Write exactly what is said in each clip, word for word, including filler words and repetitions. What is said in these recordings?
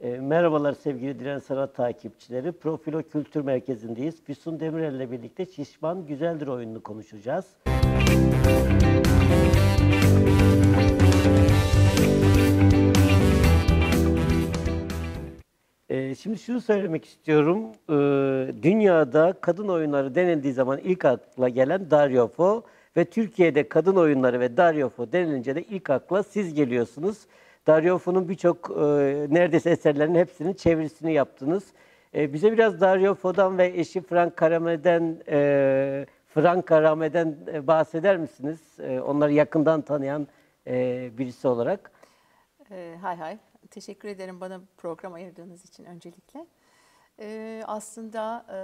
E, merhabalar sevgili Diren Sanat takipçileri. Profilo Kültür Merkezi'ndeyiz. Füsun Demirel ile birlikte Şişman Güzeldir oyununu konuşacağız. E, şimdi şunu söylemek istiyorum. E, dünyada kadın oyunları denildiği zaman ilk akla gelen Dario Fo ve Türkiye'de kadın oyunları ve Dario Fo denilince de ilk akla siz geliyorsunuz. Dario Fo'nun birçok e, neredeyse eserlerinin hepsinin çevirisini yaptınız. E, bize biraz Dario Fo'dan ve eşi Franca Rame'den e, Franca Rame'den bahseder misiniz? E, onları yakından tanıyan e, birisi olarak. E, hay hay. Teşekkür ederim bana program ayırdığınız için öncelikle. E, aslında e,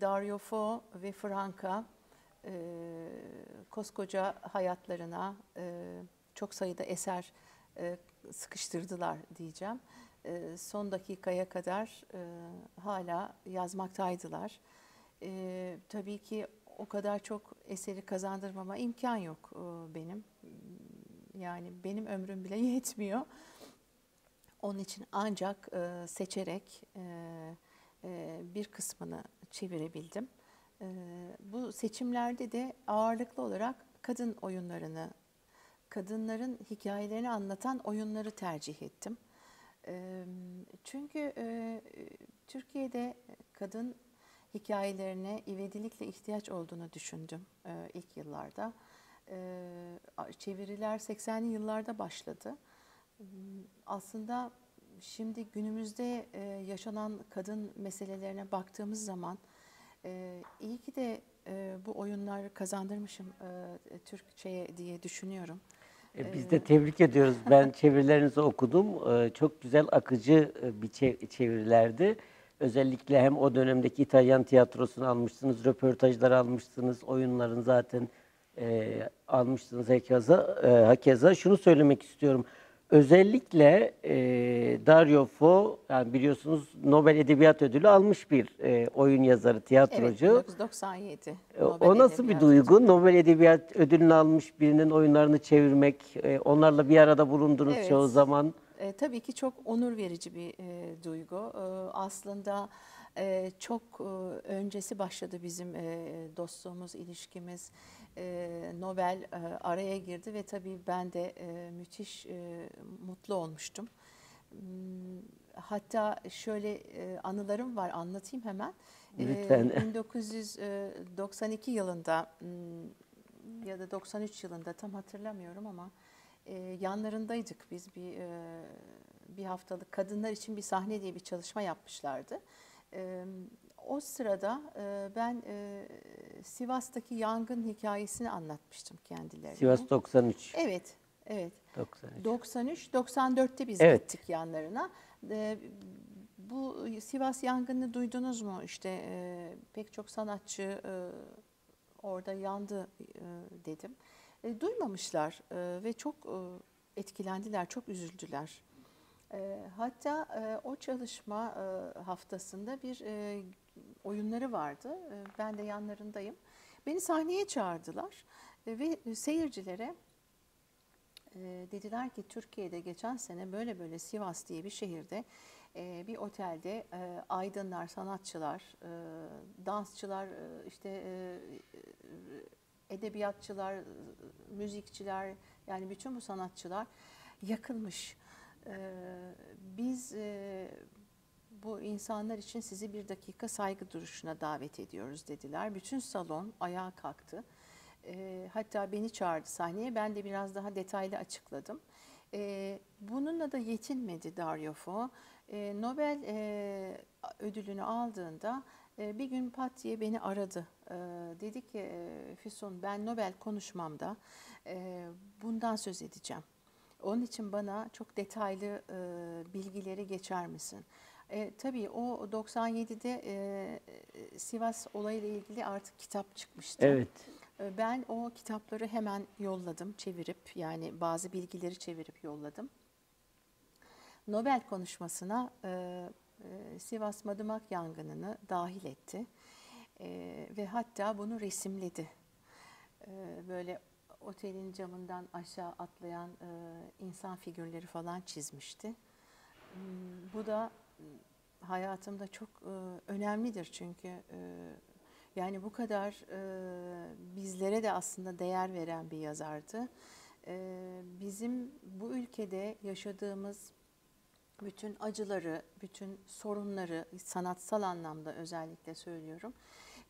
Dario Fo ve Franca e, koskoca hayatlarına e, çok sayıda eser sıkıştırdılar diyeceğim. Son dakikaya kadar hala yazmaktaydılar. Tabii ki o kadar çok eseri kazandırmama imkan yok benim. Yani benim ömrüm bile yetmiyor. Onun için ancak seçerek bir kısmını çevirebildim. Bu seçimlerde de ağırlıklı olarak kadın oyunlarını, kadınların hikayelerini anlatan oyunları tercih ettim. Çünkü Türkiye'de kadın hikayelerine ivedilikle ihtiyaç olduğunu düşündüm ilk yıllarda. Çeviriler seksenli yıllarda başladı. Aslında şimdi günümüzde yaşanan kadın meselelerine baktığımız zaman iyi ki de bu oyunları kazandırmışım Türkçe'ye diye düşünüyorum. Biz de tebrik ediyoruz. Ben çevirilerinizi okudum. Çok güzel, akıcı bir çevirilerdi. Özellikle hem o dönemdeki İtalyan tiyatrosunu almışsınız, röportajlar almışsınız, oyunların zaten almışsınız hakeza. Şunu söylemek istiyorum. Özellikle Dario Fo, yani biliyorsunuz Nobel Edebiyat Ödülü almış bir oyun yazarı, tiyatrocu. Evet, bin dokuz yüz doksan yedi. Nobel o nasıl Edebiyat bir duygu? Ödülü. Nobel Edebiyat Ödülünü almış birinin oyunlarını çevirmek, onlarla bir arada bulundunuz evet. çoğu zaman. E, tabii ki çok onur verici bir e, duygu. E, aslında e, çok e, öncesi başladı bizim e, dostluğumuz, ilişkimiz. E, Nobel e, araya girdi ve tabii ben de e, müthiş e, mutlu olmuştum. Hatta şöyle e, anılarım var, anlatayım hemen. Lütfen. E, bin dokuz yüz doksan iki yılında ya da doksan üç yılında tam hatırlamıyorum ama e, yanlarındaydık biz bir e, bir haftalık kadınlar için bir sahne diye bir çalışma yapmışlardı. E, O sırada ben Sivas'taki yangın hikayesini anlatmıştım kendilerine. Sivas doksan üç. Evet, evet. doksan üç, doksan dörtte biz evet. gittik yanlarına. Bu Sivas yangını duydunuz mu? İşte pek çok sanatçı orada yandı dedim. Duymamışlar ve çok etkilendiler, çok üzüldüler. Hatta o çalışma haftasında bir oyunları vardı. Ben de yanlarındayım. Beni sahneye çağırdılar ve seyircilere dediler ki Türkiye'de geçen sene böyle böyle Sivas diye bir şehirde bir otelde aydınlar, sanatçılar, dansçılar, işte edebiyatçılar, müzikçiler, yani bütün bu sanatçılar yakılmış. Biz bu insanlar için sizi bir dakika saygı duruşuna davet ediyoruz dediler. Bütün salon ayağa kalktı. Hatta beni çağırdı sahneye. Ben de biraz daha detaylı açıkladım. Bununla da yetinmedi Dario Fo. Nobel ödülünü aldığında bir gün Pat diye beni aradı. Dedi ki Füsun, ben Nobel konuşmamda bundan söz edeceğim. Onun için bana çok detaylı e, bilgileri geçer misin? E, tabii o doksan yedide e, Sivas olayıyla ilgili artık kitap çıkmıştı. Evet. E, ben o kitapları hemen yolladım, çevirip yani bazı bilgileri çevirip yolladım. Nobel konuşmasına e, e, Sivas Madımak yangınını dahil etti e, ve hatta bunu resimledi. E, böyle otelin camından aşağı atlayan e, insan figürleri falan çizmişti. E, Bu da hayatımda çok önemlidir çünkü yani bu kadar bizlere de aslında değer veren bir yazardı. Bizim bu ülkede yaşadığımız bütün acıları, bütün sorunları, sanatsal anlamda özellikle söylüyorum.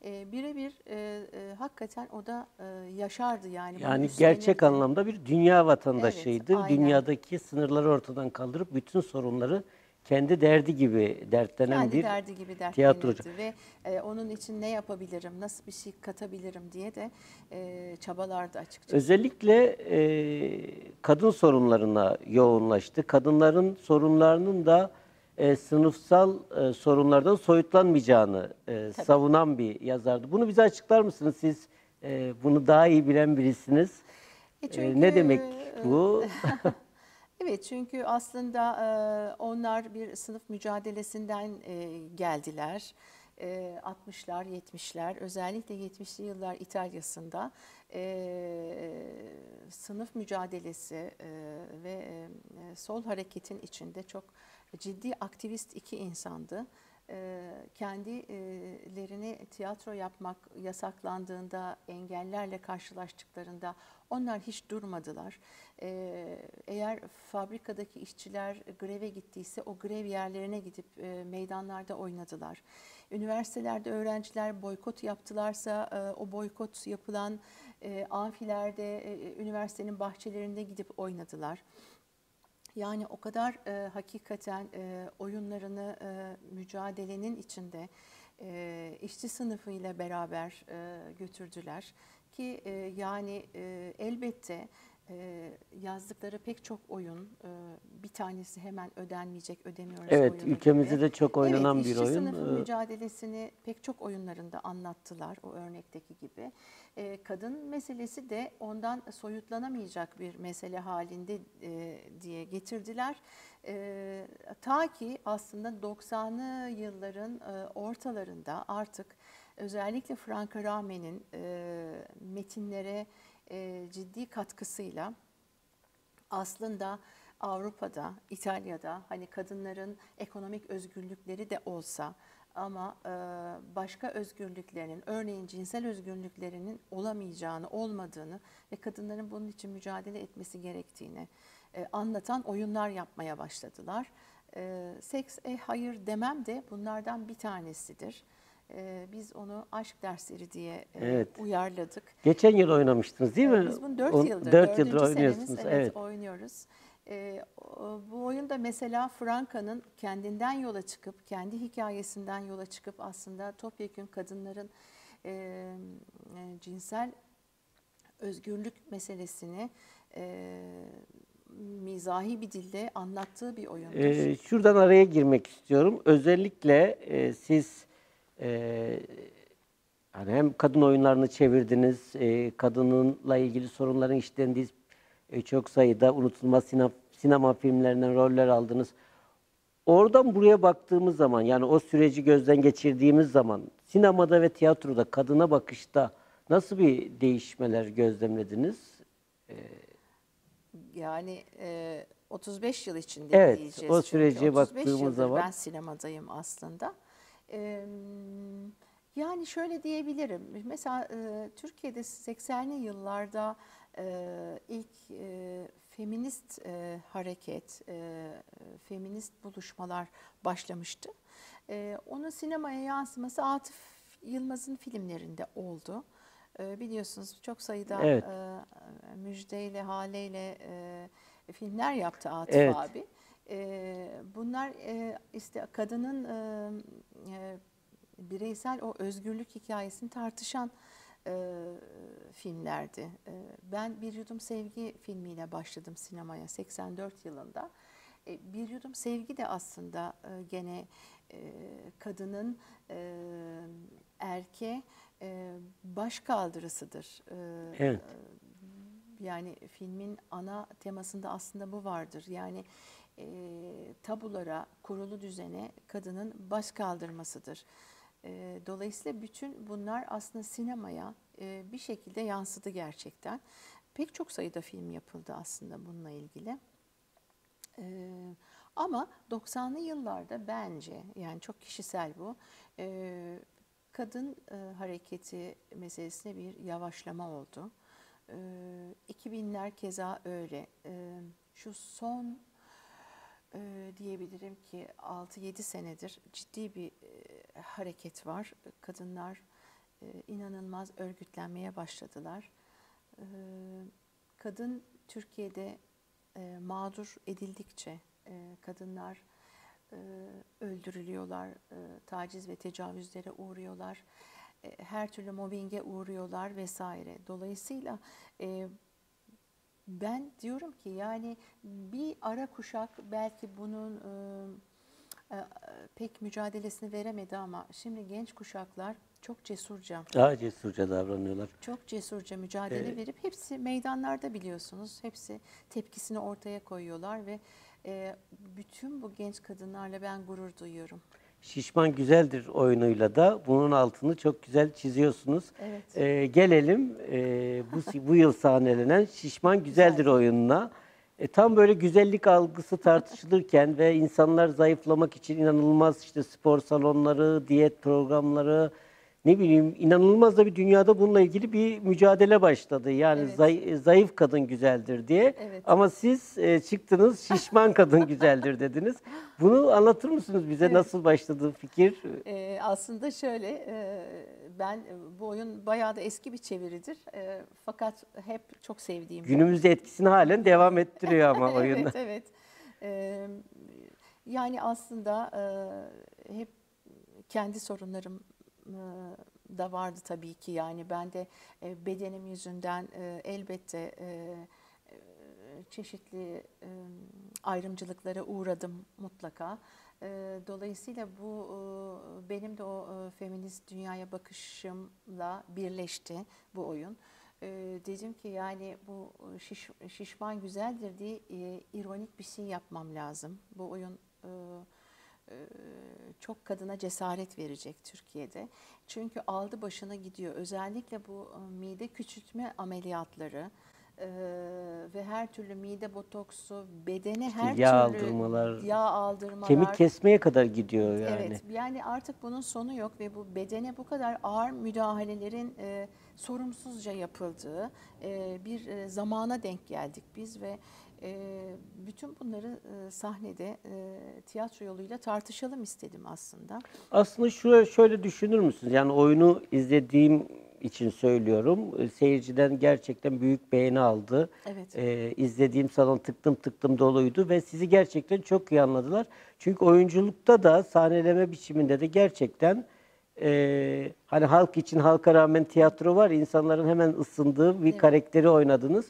E, birebir e, e, hakikaten o da e, yaşardı yani. Yani gerçek anlamda bir dünya vatandaşıydı. Evet, dünyadaki sınırları ortadan kaldırıp bütün sorunları kendi derdi gibi dertlenen kendi bir derdi gibi tiyatrocu. Ve e, onun için ne yapabilirim, nasıl bir şey katabilirim diye de e, çabalardı açıkçası. Özellikle e, kadın sorunlarına yoğunlaştı. Kadınların sorunlarının da E, sınıfsal e, sorunlardan soyutlanmayacağını e, savunan bir yazardı. Bunu bize açıklar mısınız? Siz e, bunu daha iyi bilen birisiniz. E çünkü, e, ne demek bu? Evet, çünkü aslında e, onlar bir sınıf mücadelesinden e, geldiler. E, altmışlar, yetmişler, özellikle yetmişli yıllar İtalya'sında e, sınıf mücadelesi e, ve e, sol hareketin içinde çok ciddi aktivist iki insandı. E, kendilerini tiyatro yapmak yasaklandığında, engellerle karşılaştıklarında onlar hiç durmadılar. E, eğer fabrikadaki işçiler greve gittiyse o grev yerlerine gidip e, meydanlarda oynadılar. Üniversitelerde öğrenciler boykot yaptılarsa e, o boykot yapılan e, amfilerde, e, üniversitenin bahçelerinde gidip oynadılar. Yani o kadar e, hakikaten e, oyunlarını e, mücadelenin içinde e, işçi sınıfıyla beraber e, götürdüler ki e, yani e, elbette e, yazdıkları pek çok oyun, e, bir tanesi hemen ödenmeyecek, ödemiyoruz. Evet, ülkemizde gibi. de çok oynanan evet, bir oyun. İşçi sınıfı ee... mücadelesini pek çok oyunlarında anlattılar o örnekteki gibi. E, kadın meselesi de ondan soyutlanamayacak bir mesele halinde e, diye getirdiler. E, ta ki aslında doksanlı yılların e, ortalarında artık özellikle Franca Rame'nin e, metinlere e, ciddi katkısıyla aslında Avrupa'da, İtalya'da hani kadınların ekonomik özgürlükleri de olsa ama başka özgürlüklerinin, örneğin cinsel özgürlüklerinin olamayacağını, olmadığını ve kadınların bunun için mücadele etmesi gerektiğini anlatan oyunlar yapmaya başladılar. Seks, e, hayır demem de bunlardan bir tanesidir. Biz onu aşk dersleri diye evet. uyarladık. Geçen yıl oynamıştınız değil mi? Biz bunu dört yıldır, dört yıldır oynuyorsunuz. Senemiz, evet, evet, oynuyoruz. E, bu oyunda mesela Franca'nın kendinden yola çıkıp, kendi hikayesinden yola çıkıp aslında topyekün kadınların e, e, cinsel özgürlük meselesini e, mizahi bir dilde anlattığı bir oyundur. E, şuradan araya girmek istiyorum. Özellikle e, siz e, yani hem kadın oyunlarını çevirdiniz, e, kadınınla ilgili sorunların işlendiği çok sayıda unutulmaz sinema, sinema filmlerinden roller aldınız. Oradan buraya baktığımız zaman, yani o süreci gözden geçirdiğimiz zaman sinemada ve tiyatroda kadına bakışta nasıl bir değişmeler gözlemlediniz? Ee, yani e, otuz beş yıl içinde evet, diyeceğiz. Evet, o sürece baktığımız zaman. Ben sinemadayım aslında. E, yani şöyle diyebilirim. Mesela e, Türkiye'de seksenli yıllarda Ee, ilk e, feminist e, hareket, e, feminist buluşmalar başlamıştı. E, onun sinemaya yansıması Atıf Yılmaz'ın filmlerinde oldu. E, biliyorsunuz çok sayıda evet. e, Müjde ile Hale ile e, filmler yaptı Atıf evet. abi. E, bunlar e, işte kadının e, bireysel o özgürlük hikayesini tartışan E, filmlerdi. E, ben Bir Yudum Sevgi filmiyle başladım sinemaya seksen dört yılında. E, Bir Yudum Sevgi de aslında e, gene e, kadının e, erkeğe e, baş kaldırısıdır. E, evet. E, yani filmin ana temasında aslında bu vardır. Yani e, tabulara, kurulu düzene kadının baş kaldırmasıdır. Dolayısıyla bütün bunlar aslında sinemaya bir şekilde yansıdı gerçekten. Pek çok sayıda film yapıldı aslında bununla ilgili. Ama doksanlı yıllarda bence, yani çok kişisel bu, e, kadın e, hareketi meselesine bir yavaşlama oldu. E, iki binler keza öyle. E, şu son e, diyebilirim ki altı yedi senedir ciddi bir e, hareket var. Kadınlar e, inanılmaz örgütlenmeye başladılar. E, kadın Türkiye'de e, mağdur edildikçe, kadınlar öldürülüyorlar, taciz ve tecavüzlere uğruyorlar, her türlü mobbinge uğruyorlar vesaire. Dolayısıyla ben diyorum ki yani bir ara kuşak belki bunun pek mücadelesini veremedi ama şimdi genç kuşaklar çok cesurca. Daha cesurca davranıyorlar. Çok cesurca mücadele ee, verip hepsi meydanlarda, biliyorsunuz. Hepsi tepkisini ortaya koyuyorlar ve e, bütün bu genç kadınlarla ben gurur duyuyorum. Şişman Güzeldir oyunuyla da bunun altını çok güzel çiziyorsunuz. Evet. E, gelelim e, bu, bu yıl sahnelenen Şişman Güzeldir oyununa. E, tam böyle güzellik algısı tartışılırken ve insanlar zayıflamak için inanılmaz işte spor salonları, diyet programları, ne bileyim inanılmaz da bir dünyada bununla ilgili bir mücadele başladı. Yani evet. zay, zayıf kadın güzeldir diye. Evet. Ama siz e, çıktınız şişman kadın güzeldir dediniz. Bunu anlatır mısınız bize, evet. nasıl başladı fikir? E, aslında şöyle, e, ben bu oyun bayağı da eski bir çeviridir. E, fakat hep çok sevdiğim. Günümüzde etkisini halen devam ettiriyor ama oyun. Evet, evet. E, yani aslında e, hep kendi sorunlarım da vardı tabii ki. Yani ben de bedenim yüzünden elbette çeşitli ayrımcılıklara uğradım mutlaka. Dolayısıyla bu benim de o feminist dünyaya bakışımla birleşti bu oyun. Dedim ki yani bu şiş, şişman güzeldir diye ironik bir şey yapmam lazım. Bu oyun çok kadına cesaret verecek Türkiye'de. Çünkü aldı başına gidiyor. Özellikle bu mide küçültme ameliyatları e, ve her türlü mide botoksu, bedene her yağ türlü aldırmalar, yağ aldırmalar, kemik kesmeye kadar gidiyor yani. Evet, yani artık bunun sonu yok ve bu bedene bu kadar ağır müdahalelerin e, sorumsuzca yapıldığı e, bir e, zamana denk geldik biz ve E, bütün bunları e, sahnede e, tiyatro yoluyla tartışalım istedim aslında. Aslında şöyle, şöyle düşünür müsünüz? Yani oyunu izlediğim için söylüyorum. Seyirciden gerçekten büyük beğeni aldı. Evet. E, izlediğim salon tıktım tıktım doluydu ve sizi gerçekten çok iyi anladılar. Çünkü oyunculukta da sahneleme biçiminde de gerçekten e, hani halk için halka rağmen tiyatro var. İnsanların hemen ısındığı bir, evet. karakteri oynadınız.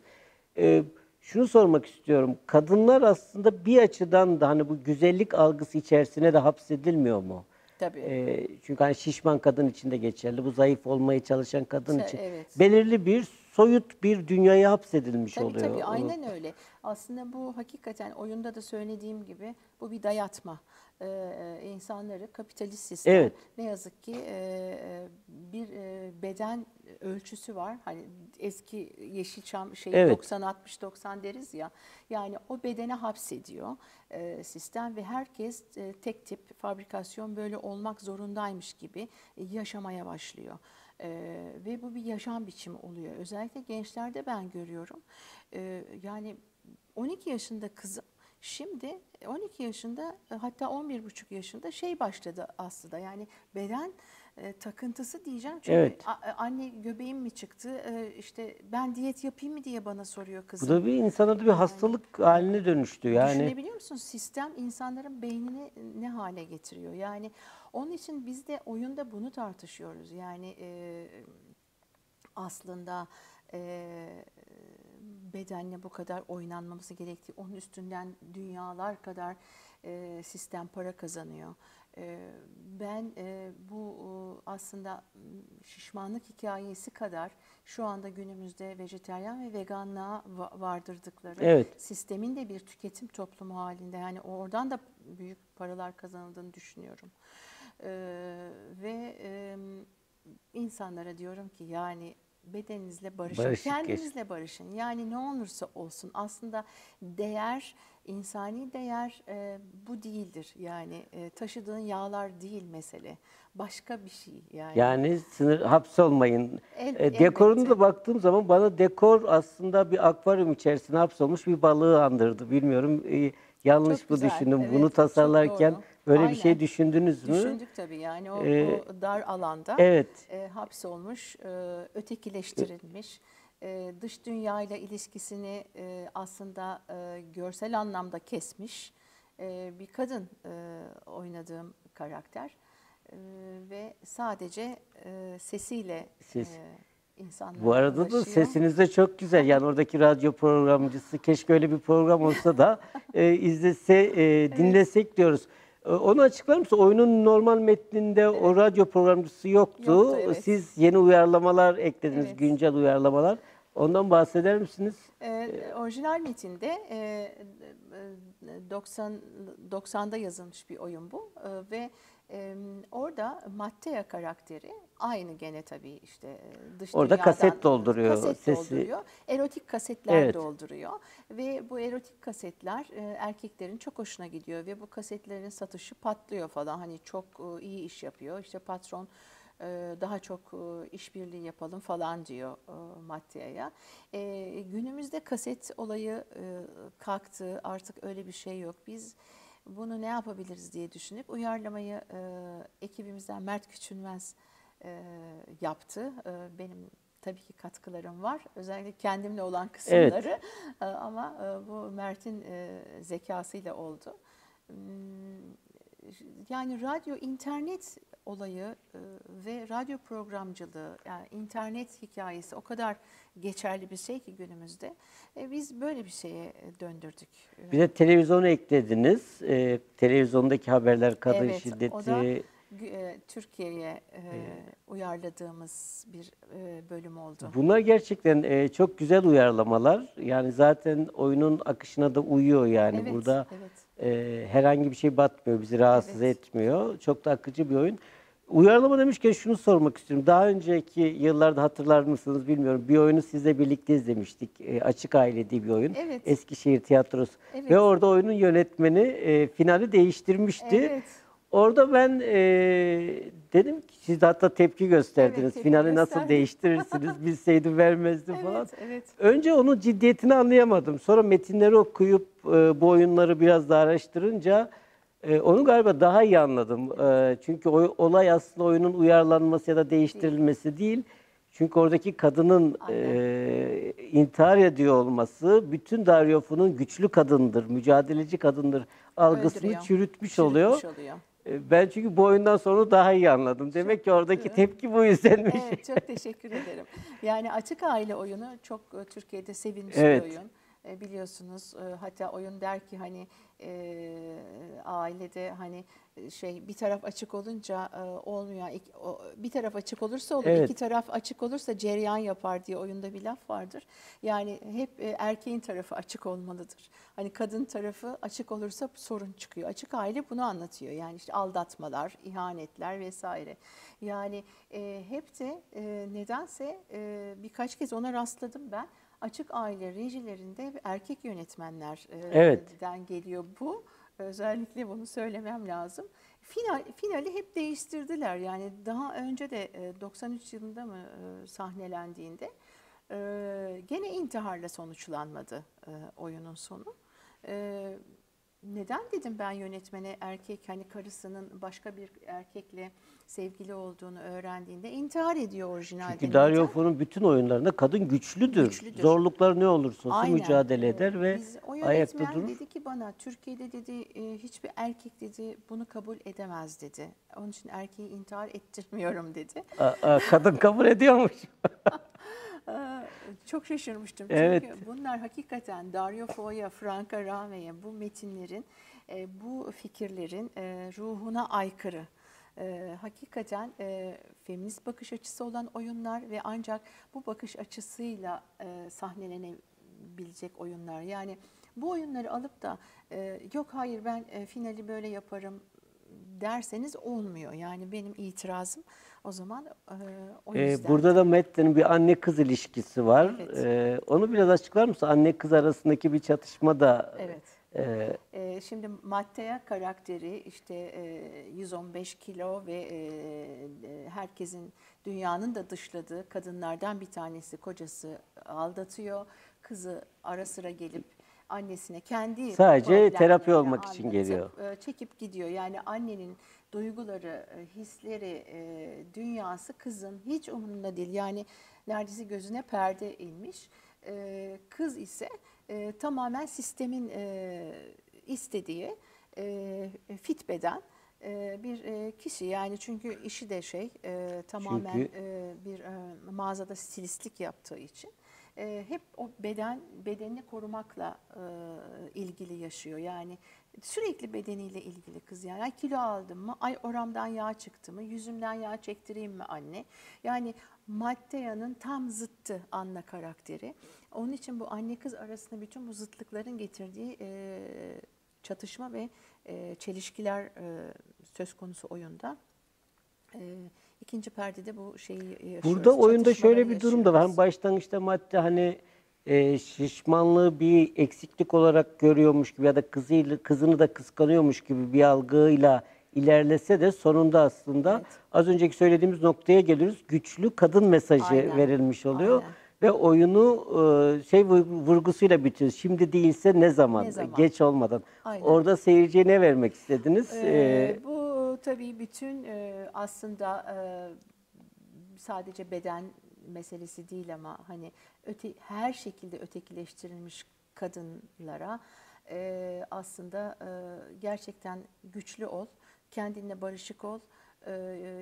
Evet. Şunu sormak istiyorum. Kadınlar aslında bir açıdan da hani bu güzellik algısı içerisine de hapsedilmiyor mu? Tabii. E, çünkü hani şişman kadın için de geçerli. Bu zayıf olmaya çalışan kadın için. Evet. Belirli bir soyut bir dünyaya hapsedilmiş tabii, oluyor. Tabii tabii aynen Onu... öyle. Aslında bu hakikaten oyunda da söylediğim gibi bu bir dayatma. Ee, insanları kapitalist sistem, evet. ne yazık ki e, bir e, beden ölçüsü var. Hani eski Yeşilçam şeyi, evet. doksan altmış doksan deriz ya. Yani o bedene hapsediyor e, sistem ve herkes e, tek tip fabrikasyon böyle olmak zorundaymış gibi e, yaşamaya başlıyor. E, ve bu bir yaşam biçimi oluyor. Özellikle gençlerde ben görüyorum. E, yani on iki yaşında kızım şimdi on iki yaşında, hatta on bir buçuk yaşında şey başladı aslında. Yani beden e, takıntısı diyeceğim. Çünkü evet. anne göbeğim mi çıktı, e, işte ben diyet yapayım mı diye bana soruyor kızım. Bu da bir insana da bir hastalık yani, haline dönüştü. Yani. Düşünebiliyor musunuz? Sistem insanların beynini ne hale getiriyor? Yani onun için biz de oyunda bunu tartışıyoruz. Yani e, aslında... E, bedenle bu kadar oynanmaması gerektiği, onun üstünden dünyalar kadar e, sistem para kazanıyor. E, ben e, bu aslında şişmanlık hikayesi kadar şu anda günümüzde vejetaryen ve veganlığa vardırdıkları, evet. sistemin de bir tüketim toplumu halinde, yani oradan da büyük paralar kazanıldığını düşünüyorum. E, ve e, insanlara diyorum ki yani bedeninizle barışın, barışık kendinizle geç. barışın. Yani ne olursa olsun aslında değer, insani değer e, bu değildir. Yani e, taşıdığın yağlar değil mesele. Başka bir şey yani. Yani sınır, hapsolmayın. El, e, dekoruna da baktığım zaman bana dekor aslında bir akvaryum içerisinde hapsolmuş bir balığı andırdı. Bilmiyorum e, yanlış çok mı güzel. düşündüm evet, bunu tasarlarken. Böyle Aynen. bir şey düşündünüz mü? Düşündük tabii yani o, ee, o dar alanda evet. e, hapsolmuş, e, ötekileştirilmiş, e, dış dünyayla ilişkisini e, aslında e, görsel anlamda kesmiş e, bir kadın e, oynadığım karakter e, ve sadece e, sesiyle Ses. e, insanlara Bu arada ulaşıyor. da sesiniz de çok güzel yani oradaki radyo programcısı keşke öyle bir program olsa da e, izlese, e, dinlesek evet. diyoruz. Onu açıklar mısın? Oyunun normal metninde evet. o radyo programcısı yoktu. yoktu evet. Siz yeni uyarlamalar eklediniz, evet. güncel uyarlamalar. Ondan bahseder misiniz? E, orijinal metinde e, doksan, doksanda yazılmış bir oyun bu. E, ve e, orada Mattia karakteri aynı gene tabii işte dış Orada dünyadan, kaset dolduruyor. Kaset sesi. dolduruyor. Erotik kasetler evet. dolduruyor. Ve bu erotik kasetler e, erkeklerin çok hoşuna gidiyor. Ve bu kasetlerin satışı patlıyor falan. Hani çok e, iyi iş yapıyor. İşte patron daha çok işbirliği yapalım falan diyor Mattia'ya. Günümüzde kaset olayı kalktı, artık öyle bir şey yok. Biz bunu ne yapabiliriz diye düşünüp uyarlamayı ekibimizden Mert Küçülmez yaptı. Benim tabii ki katkılarım var, özellikle kendimle olan kısımları evet. ama bu Mert'in zekasıyla oldu. Yani radyo, internet olayı ve radyo programcılığı, yani internet hikayesi o kadar geçerli bir şey ki günümüzde. Biz böyle bir şeye döndürdük. Bir de televizyonu eklediniz. Ee, televizyondaki haberler kadın evet, şiddeti. O da Türkiye'ye uyarladığımız bir bölüm oldu. Bunlar gerçekten çok güzel uyarlamalar. Yani zaten oyunun akışına da uyuyor yani evet, burada. Evet. Herhangi bir şey batmıyor, bizi rahatsız evet. etmiyor. Çok da akıcı bir oyun. Uyarlama demişken şunu sormak istiyorum. Daha önceki yıllarda hatırlar mısınız bilmiyorum. Bir oyunu sizle birlikte izlemiştik. E, açık Aile diye bir oyun. Evet. Eskişehir Tiyatrosu. Evet. Ve orada oyunun yönetmeni e, finali değiştirmişti. Evet. Orada ben e, dedim ki siz de hatta tepki gösterdiniz. Evet, tepki Finali gösterdim. Nasıl değiştirirsiniz bilseydim vermezdim evet, falan. Evet. Önce onun ciddiyetini anlayamadım. Sonra metinleri okuyup e, bu oyunları biraz daha araştırınca e, onu galiba daha iyi anladım. Evet. E, çünkü o, olay aslında oyunun uyarlanması ya da değiştirilmesi değil. değil. Çünkü oradaki kadının e, intihar ediyor olması bütün Dario Fo'nun güçlü kadındır, mücadeleci kadındır algısını Öldürüyor. çürütmüş, çürütmüş oluyor. oluyor. Ben çünkü bu oyundan sonra daha iyi anladım. Demek ki oradaki tepki bu yüzdenmiş. Evet, çok teşekkür ederim. Yani Açık Aile oyunu çok Türkiye'de sevilmiş evet. bir oyun. Biliyorsunuz hatta oyun der ki hani e, ailede hani şey bir taraf açık olunca e, olmuyor. İki, o, bir taraf açık olursa olur, evet. iki taraf açık olursa cereyan yapar diye oyunda bir laf vardır. Yani hep e, erkeğin tarafı açık olmalıdır. Hani kadın tarafı açık olursa sorun çıkıyor. Açık Aile bunu anlatıyor. Yani işte aldatmalar, ihanetler vesaire. Yani e, hep de e, nedense e, birkaç kez ona rastladım ben. Açık Aile rejilerinde erkek yönetmenlerden evet. geliyor bu. Özellikle bunu söylemem lazım. Final, finali hep değiştirdiler. Yani daha önce de doksan üç yılında mı sahnelendiğinde gene intiharla sonuçlanmadı oyunun sonu. Neden dedim ben yönetmene erkek, hani karısının başka bir erkekle sevgili olduğunu öğrendiğinde intihar ediyor orijinalde. Çünkü Dario Fo'nun bütün oyunlarında kadın güçlüdür. güçlüdür. Zorluklar ne olursa olsun Aynen. mücadele eder ve Biz, o ayakta durur. Dedi ki bana, Türkiye'de dedi hiçbir erkek dedi bunu kabul edemez dedi. Onun için erkeği intihar ettirmiyorum dedi. Aa, aa, kadın kabul ediyormuş. Çok şaşırmıştım çünkü evet. bunlar hakikaten Dario Fo'ya, Franca Rame'ye bu metinlerin, bu fikirlerin ruhuna aykırı. Hakikaten feminist bakış açısı olan oyunlar ve ancak bu bakış açısıyla sahnelenebilecek oyunlar. Yani bu oyunları alıp da yok hayır ben finali böyle yaparım derseniz olmuyor. Yani benim itirazım O zaman e, o yüzden. Burada da Mette'nin bir anne kız ilişkisi var. Evet. E, onu biraz açıklar mısın? Anne kız arasındaki bir çatışma da. Evet. E, e, şimdi Mattia karakteri işte e, yüz on beş kilo ve e, herkesin, dünyanın da dışladığı kadınlardan bir tanesi. Kocası aldatıyor. Kızı ara sıra gelip annesine kendi sadece terapi olmak anlatıp, için geliyor. Çekip gidiyor. Yani annenin duyguları, hisleri, dünyası kızın hiç umurunda değil. Yani neredeyse gözüne perde inmiş. Kız ise tamamen sistemin istediği fit beden bir kişi. Yani çünkü işi de şey tamamen çünkü... bir mağazada stilistlik yaptığı için. Hep o beden bedenini korumakla e, ilgili yaşıyor. Yani sürekli bedeniyle ilgili kız. Yani ay kilo aldım mı? Ay oramdan yağ çıktı mı? Yüzümden yağ çektireyim mi anne? Yani Mattia'nın tam zıttı Anna karakteri. Onun için bu anne kız arasında bütün bu zıtlıkların getirdiği e, çatışma ve e, çelişkiler e, söz konusu oyunda. Evet. İkinci perdede bu şeyi yaşıyoruz. Burada oyunda şöyle bir durum da var. Hani başlangıçta madde hani e, şişmanlığı bir eksiklik olarak görüyormuş gibi ya da kızıyla, kızını da kıskanıyormuş gibi bir algıyla ilerlese de sonunda aslında evet. az önceki söylediğimiz noktaya geliyoruz. Güçlü kadın mesajı Aynen. verilmiş oluyor. Aynen. Ve oyunu e, şey vurgusuyla bitiyor. Şimdi değilse ne zaman? Ne zaman? Geç olmadan. Aynen. Orada seyirciye ne vermek istediniz? Ee, ee, bu tabii bütün aslında sadece beden meselesi değil ama hani öte, her şekilde ötekileştirilmiş kadınlara aslında gerçekten güçlü ol, kendinle barışık ol,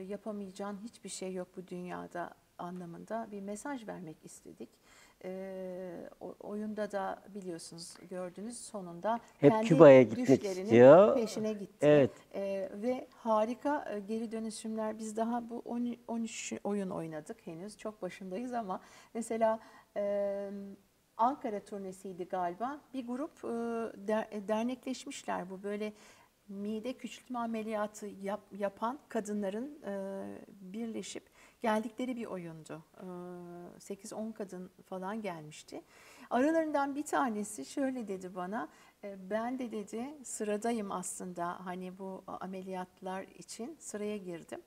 yapamayacağın hiçbir şey yok bu dünyada anlamında bir mesaj vermek istedik. E, oyunda da biliyorsunuz gördünüz sonunda hep kendi Küba'ya gitmek istiyor. Peşine gitti. Evet. E, ve harika geri dönüşümler. Biz daha bu on üç oyun oynadık henüz. Çok başındayız ama mesela e, Ankara turnesiydi galiba. Bir grup e, der, dernekleşmişler. Bu böyle mide küçültme ameliyatı yap, yapan kadınların e, birleşip geldikleri bir oyundu. sekiz on kadın falan gelmişti. Aralarından bir tanesi şöyle dedi bana, ben de dedi sıradayım aslında hani bu ameliyatlar için sıraya girdim.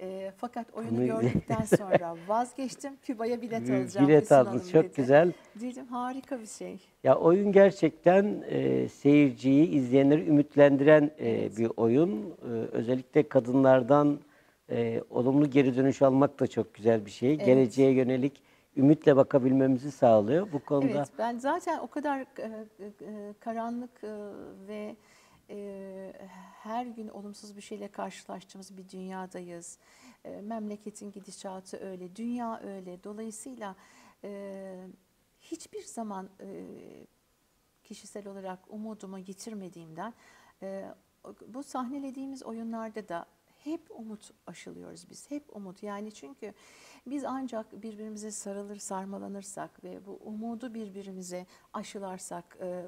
E, fakat oyunu gördükten sonra vazgeçtim. Küba'ya bilet alacağım. Bilet aldınız, çok dedi. Güzel. Dedim harika bir şey. Ya oyun gerçekten e, seyirciyi, izleyenleri ümitlendiren e, evet. bir oyun. E, özellikle kadınlardan Ee, olumlu geri dönüş almak da çok güzel bir şey. Evet. Geleceğe yönelik ümitle bakabilmemizi sağlıyor bu konuda. Evet, ben zaten o kadar e, e, karanlık e, ve e, her gün olumsuz bir şeyle karşılaştığımız bir dünyadayız. E, memleketin gidişatı öyle, dünya öyle. Dolayısıyla e, hiçbir zaman e, kişisel olarak umudumu yitirmediğimden e, bu sahnelediğimiz oyunlarda da hep umut aşılıyoruz biz, hep umut. Yani çünkü biz ancak birbirimize sarılır, sarmalanırsak ve bu umudu birbirimize aşılarsak e,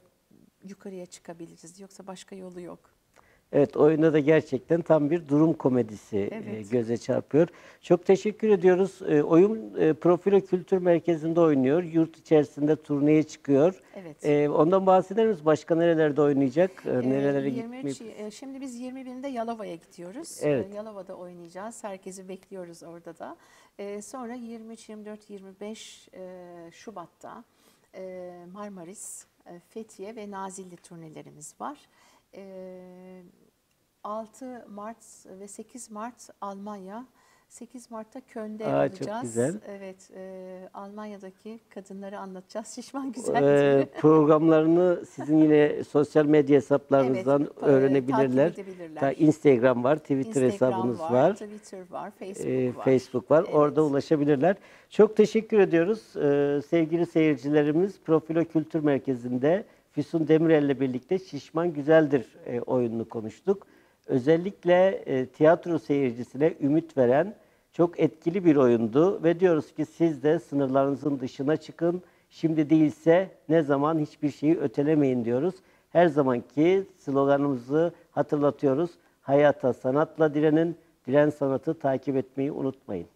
yukarıya çıkabiliriz. Yoksa başka yolu yok. Evet, oyunda da gerçekten tam bir durum komedisi evet. göze çarpıyor. Çok teşekkür ediyoruz. Oyun Profilo Kültür Merkezi'nde oynuyor. Yurt içerisinde turneye çıkıyor. Evet. Ondan bahseder misiniz? Başka nerelerde oynayacak? Nerelere gitmek? Şimdi biz yirmi birinde Yalova'ya gidiyoruz. Evet. Yalova'da oynayacağız. Herkesi bekliyoruz orada da. Sonra yirmi üç, yirmi dört, yirmi beş Şubat'ta Marmaris, Fethiye ve Nazilli turnelerimiz var. altı Mart ve sekiz Mart Almanya, sekiz Mart'ta Köln'de Aa, olacağız. Çok güzel. Evet, e, Almanya'daki kadınları anlatacağız. Şişman Güzeldir. E, programlarını sizin yine sosyal medya hesaplarınızdan evet, öğrenebilirler. Ta, Instagram var, Twitter Instagram hesabınız var, var. Twitter var, Facebook e, var. Facebook var. Evet. Orada ulaşabilirler. Çok teşekkür ediyoruz e, sevgili seyircilerimiz. Profilo Kültür Merkezi'nde Füsun Demirel ile birlikte Şişman Güzeldir e, oyununu konuştuk. Özellikle e, tiyatro seyircisine ümit veren çok etkili bir oyundu. Ve diyoruz ki siz de sınırlarınızın dışına çıkın. Şimdi değilse ne zaman hiçbir şeyi ötelemeyin diyoruz. Her zamanki sloganımızı hatırlatıyoruz. Hayata sanatla direnin, Diren sanatı takip etmeyi unutmayın.